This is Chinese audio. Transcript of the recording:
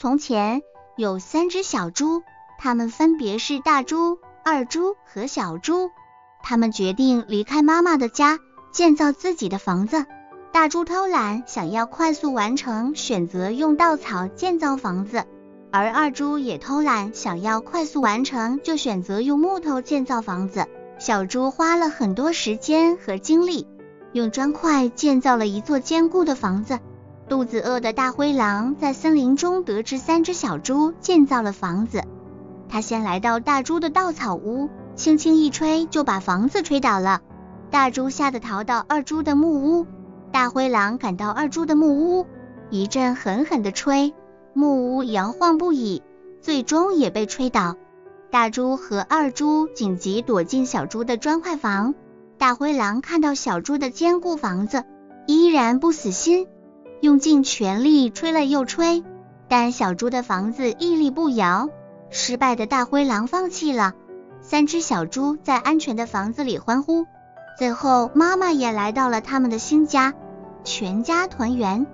从前有3只小猪，它们分别是大猪、二猪和小猪。它们决定离开妈妈的家，建造自己的房子。大猪偷懒，想要快速完成，选择用稻草建造房子；而二猪也偷懒，想要快速完成，就选择用木头建造房子。小猪花了很多时间和精力，用砖块建造了一座坚固的房子。肚子饿的大灰狼在森林中得知3只小猪建造了房子，他先来到大猪的稻草屋，轻轻一吹就把房子吹倒了。大猪吓得逃到二猪的木屋，大灰狼赶到二猪的木屋，一阵狠狠的吹，木屋摇晃不已，最终也被吹倒。大猪和二猪紧急躲进小猪的砖块房。大灰狼看到小猪的坚固房子，依然不死心，用尽全力吹了又吹，但小猪的房子屹立不摇。失败的大灰狼放弃了。3只小猪在安全的房子里欢呼。最后，妈妈也来到了他们的新家，全家团圆。